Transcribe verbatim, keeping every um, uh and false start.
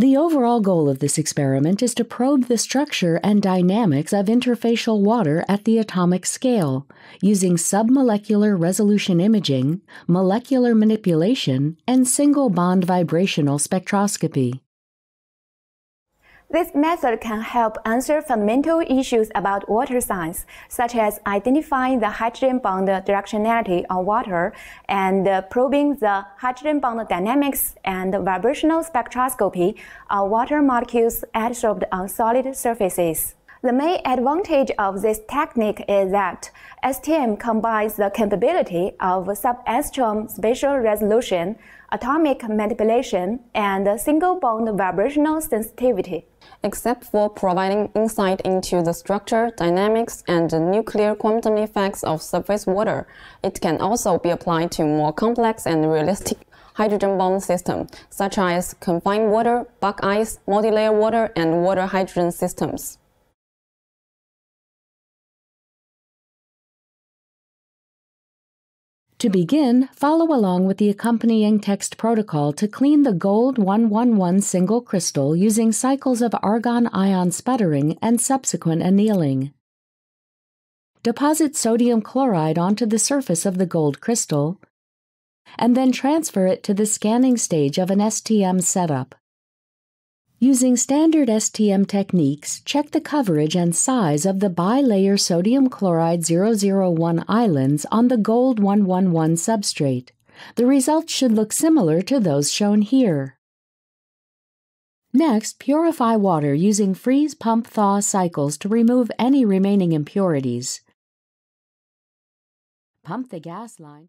The overall goal of this experiment is to probe the structure and dynamics of interfacial water at the atomic scale, using submolecular resolution imaging, molecular manipulation, and single-bond vibrational spectroscopy. This method can help answer fundamental issues about water science, such as identifying the hydrogen bond directionality on water and probing the hydrogen bond dynamics and vibrational spectroscopy of water molecules adsorbed on solid surfaces. The main advantage of this technique is that S T M combines the capability of sub-angstrom spatial resolution, atomic manipulation, and single-bond vibrational sensitivity. Except for providing insight into the structure, dynamics, and nuclear quantum effects of surface water, it can also be applied to more complex and realistic hydrogen bond systems, such as confined water, buck ice, multilayer water, and water-hydrogen systems. To begin, follow along with the accompanying text protocol to clean the gold one one one single crystal using cycles of argon ion sputtering and subsequent annealing. Deposit sodium chloride onto the surface of the gold crystal, and then transfer it to the scanning stage of an S T M setup. Using standard S T M techniques, check the coverage and size of the bilayer sodium chloride zero zero one islands on the gold one one one substrate. The results should look similar to those shown here. Next, purify water using freeze-pump-thaw cycles to remove any remaining impurities. Pump the gas line.